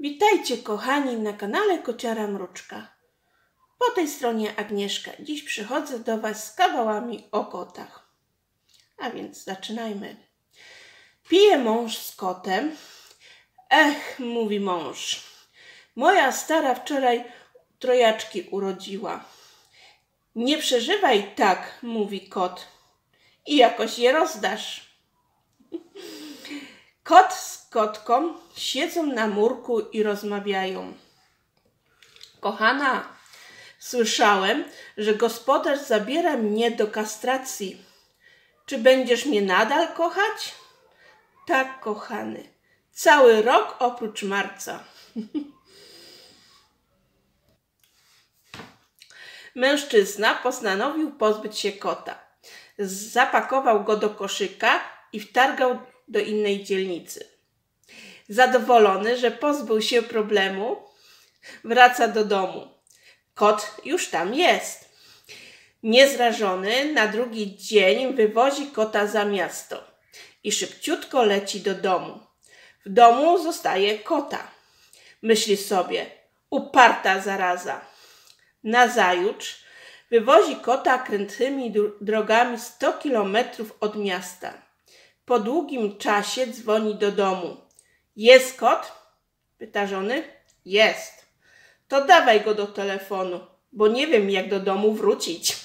Witajcie kochani na kanale Kociara Mróczka. Po tej stronie Agnieszka. Dziś przychodzę do Was z kawałami o kotach. A więc zaczynajmy. Pije mąż z kotem. Ech, mówi mąż. Moja stara wczoraj trojaczki urodziła. Nie przeżywaj tak, mówi kot. I jakoś je rozdasz. Kot z kotką siedzą na murku i rozmawiają. Kochana, słyszałem, że gospodarz zabiera mnie do kastracji. Czy będziesz mnie nadal kochać? Tak, kochany. Cały rok oprócz marca. Mężczyzna postanowił pozbyć się kota. Zapakował go do koszyka i wtargał do innej dzielnicy. Zadowolony, że pozbył się problemu, wraca do domu. Kot już tam jest. Niezrażony na drugi dzień wywozi kota za miasto i szybciutko leci do domu. W domu zostaje kota. Myśli sobie, uparta zaraza. Nazajutrz wywozi kota krętymi drogami 100 kilometrów od miasta. Po długim czasie dzwoni do domu. Jest kot? Pyta żony. Jest. To dawaj go do telefonu, bo nie wiem jak do domu wrócić.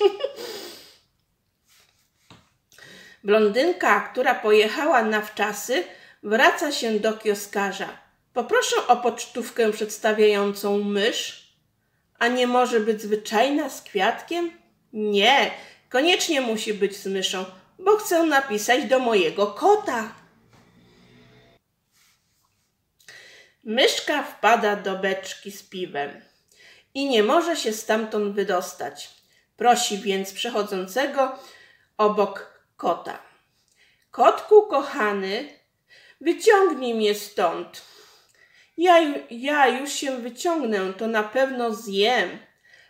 Blondynka, która pojechała na wczasy, wraca się do kioskarza. Poproszę o pocztówkę przedstawiającą mysz. A nie może być zwyczajna z kwiatkiem? Nie, koniecznie musi być z myszą, bo chcę napisać do mojego kota. Myszka wpada do beczki z piwem i nie może się stamtąd wydostać. Prosi więc przechodzącego obok kota. Kotku kochany, wyciągnij mnie stąd. Ja już się wyciągnę, to na pewno zjem.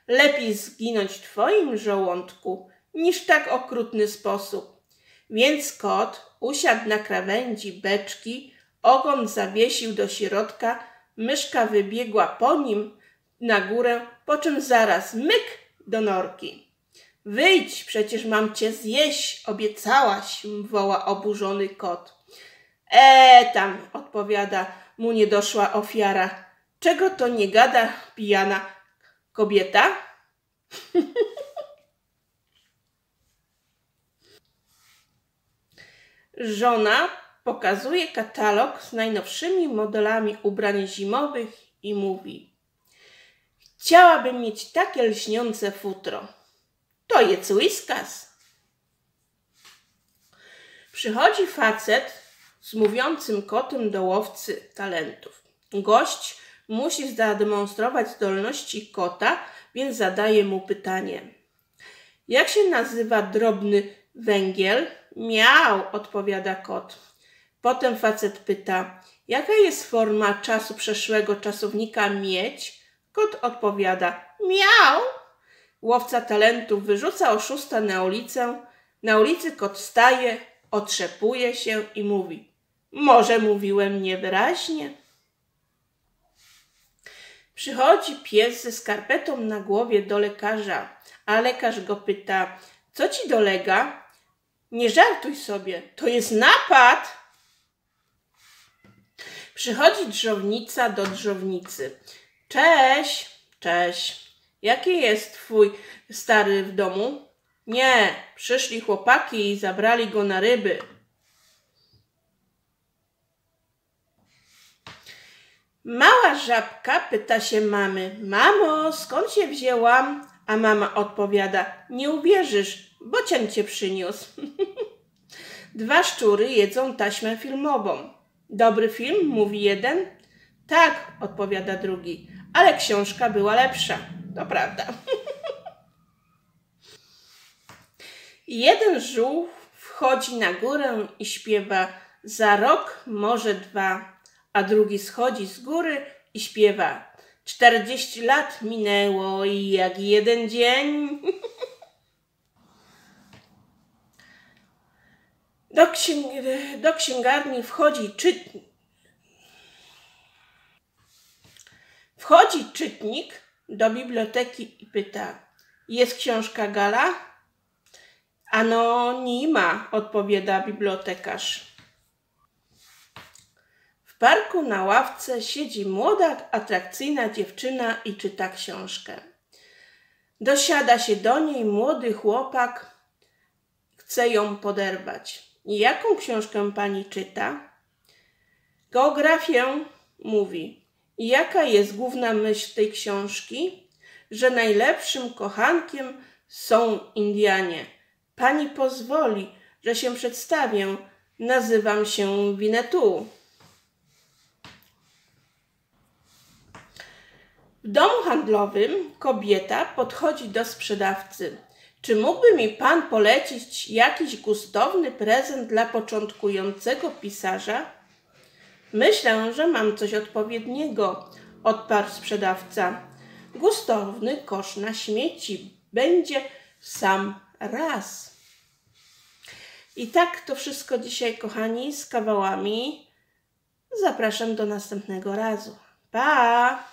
Lepiej zginąć w twoim żołądku niż w tak okrutny sposób. Więc kot usiadł na krawędzi beczki, ogon zawiesił do środka, myszka wybiegła po nim na górę, po czym zaraz myk do norki. Wyjdź, przecież mam cię zjeść, obiecałaś, woła oburzony kot. Tam, odpowiada mu niedoszła ofiara. Czego to nie gada pijana kobieta? Żona pokazuje katalog z najnowszymi modelami ubrań zimowych i mówi: chciałabym mieć takie lśniące futro. To jest Whiskas. Przychodzi facet z mówiącym kotem do łowcy talentów. Gość musi zademonstrować zdolności kota, więc zadaje mu pytanie. Jak się nazywa drobny węgiel? Miał, odpowiada kot. Potem facet pyta, jaka jest forma czasu przeszłego czasownika mieć? Kot odpowiada, miał. Łowca talentów wyrzuca oszusta na ulicę. Na ulicy kot staje, otrzepuje się i mówi, może mówiłem niewyraźnie. Przychodzi pies ze skarpetą na głowie do lekarza, a lekarz go pyta, co ci dolega? Nie żartuj sobie, to jest napad! Przychodzi drzownica do drzownicy. Cześć, cześć. Jaki jest twój stary w domu? Nie, przyszli chłopaki i zabrali go na ryby. Mała żabka pyta się mamy. Mamo, skąd się wzięłam? A mama odpowiada, nie uwierzysz, bocian cię przyniósł. Dwa szczury jedzą taśmę filmową. Dobry film, mówi jeden. Tak, odpowiada drugi, ale książka była lepsza. To prawda. Jeden żółw wchodzi na górę i śpiewa za rok, może dwa, a drugi schodzi z góry i śpiewa 40 lat minęło i jak jeden dzień. Do księgarni wchodzi czytnik. Wchodzi czytnik do biblioteki i pyta: jest książka Gala? Ano nie ma, odpowiada bibliotekarz. W parku na ławce siedzi młoda, atrakcyjna dziewczyna i czyta książkę. Dosiada się do niej młody chłopak, chce ją poderwać. Jaką książkę pani czyta? Geografię, mówi. Jaka jest główna myśl tej książki? Że najlepszym kochankiem są Indianie. Pani pozwoli, że się przedstawię. Nazywam się Winnetou. W domu handlowym kobieta podchodzi do sprzedawcy. Czy mógłby mi pan polecić jakiś gustowny prezent dla początkującego pisarza? Myślę, że mam coś odpowiedniego, odparł sprzedawca. Gustowny kosz na śmieci. Będzie w sam raz. I tak to wszystko dzisiaj, kochani, z kawałami. Zapraszam do następnego razu. Pa!